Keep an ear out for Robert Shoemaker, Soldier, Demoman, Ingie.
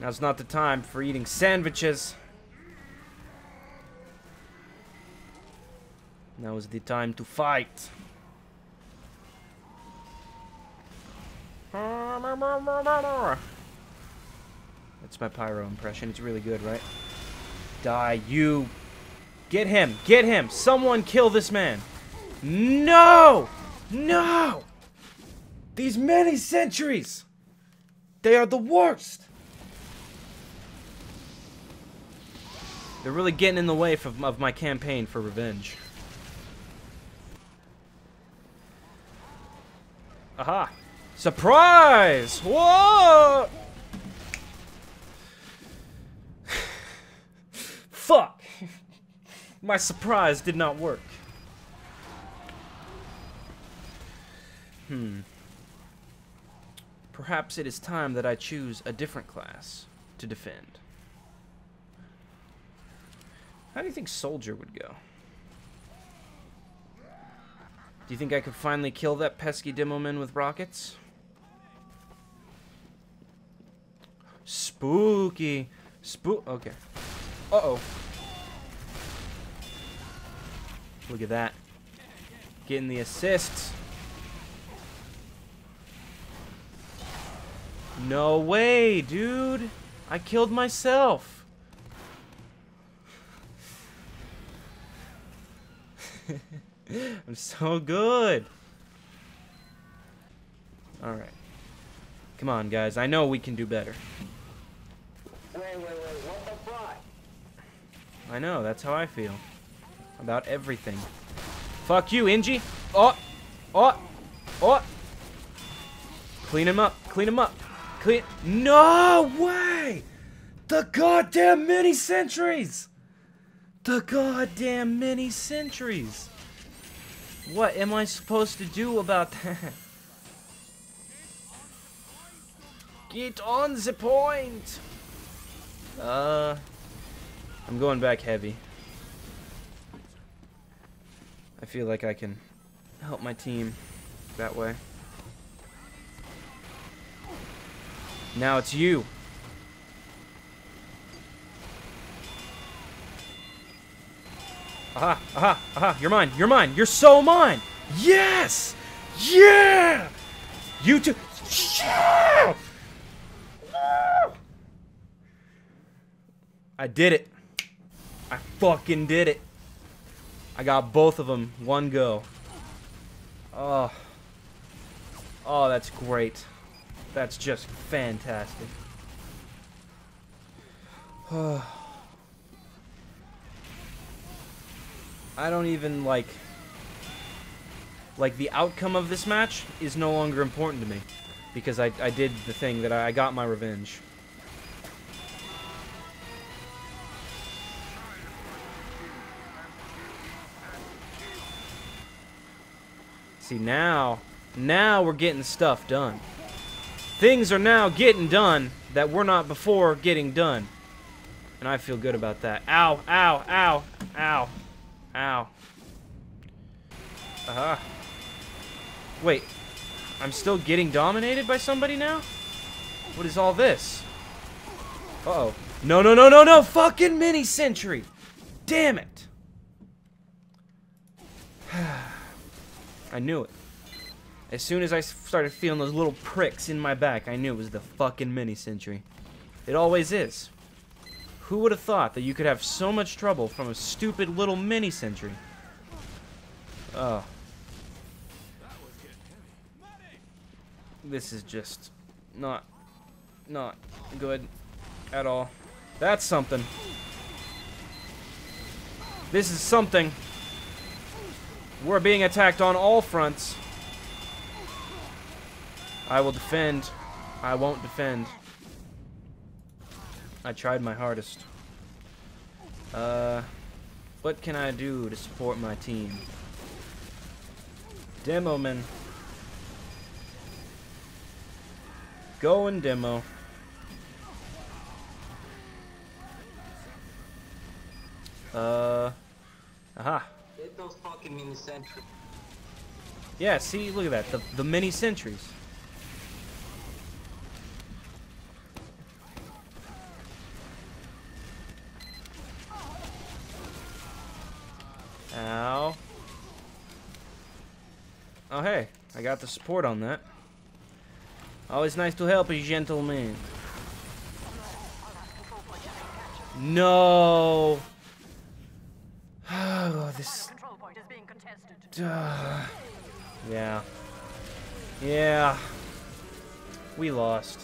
Now's not the time for eating sandwiches. Now is the time to fight. That's my pyro impression. It's really good, right? Die, you. Get him. Get him. Someone kill this man. No! No! These many sentries! They are the worst! They're really getting in the way of my campaign for revenge. Aha! Surprise! Whoa! Fuck! My surprise did not work. Perhaps it is time that I choose a different class to defend. How do you think Soldier would go? Do you think I could finally kill that pesky Demoman with rockets? Spooky. Okay. Uh-oh. Look at that. Getting the assists. No way, dude. I killed myself. I'm so good. All right. Come on, guys. I know we can do better. Wait, what the fuck? I know. That's how I feel about everything. Fuck you, Ingie. Oh. Clean him up. Clean him up. Clean. No way! The goddamn mini sentries! The goddamn mini sentries! What am I supposed to do about that? Get on the point! I'm going back heavy. I feel like I can help my team that way. Now it's you. Aha, aha, aha, you're mine, you're mine, you're so mine! Yes! Yeah! You too. Yeah! I did it. I fucking did it. I got both of them, one go. Oh. Oh, that's great. That's just fantastic. I don't even like the outcome of this match is no longer important to me because I did the thing that I got my revenge. See, now we're getting stuff done. Things are now getting done that were not before getting done. And I feel good about that. Ow, ow, ow, ow, ow. Aha. Wait, I'm still getting dominated by somebody now? What is all this? Uh-oh. No, no, no, no, no! Fucking mini sentry! Damn it! I knew it. As soon as I started feeling those little pricks in my back, I knew it was the fucking mini-sentry. It always is. Who would have thought that you could have so much trouble from a stupid little mini-sentry? Oh. This is just not good at all. That's something. This is something. We're being attacked on all fronts. I will defend. I won't defend. I tried my hardest. What can I do to support my team? Demoman. Go and demo. Aha. Get those fucking mini sentries. Yeah, see, look at that. The mini sentries. Ow. Oh, hey. I got the support on that. Always nice to help a gentleman. No! Oh, this... yeah. Yeah. We lost.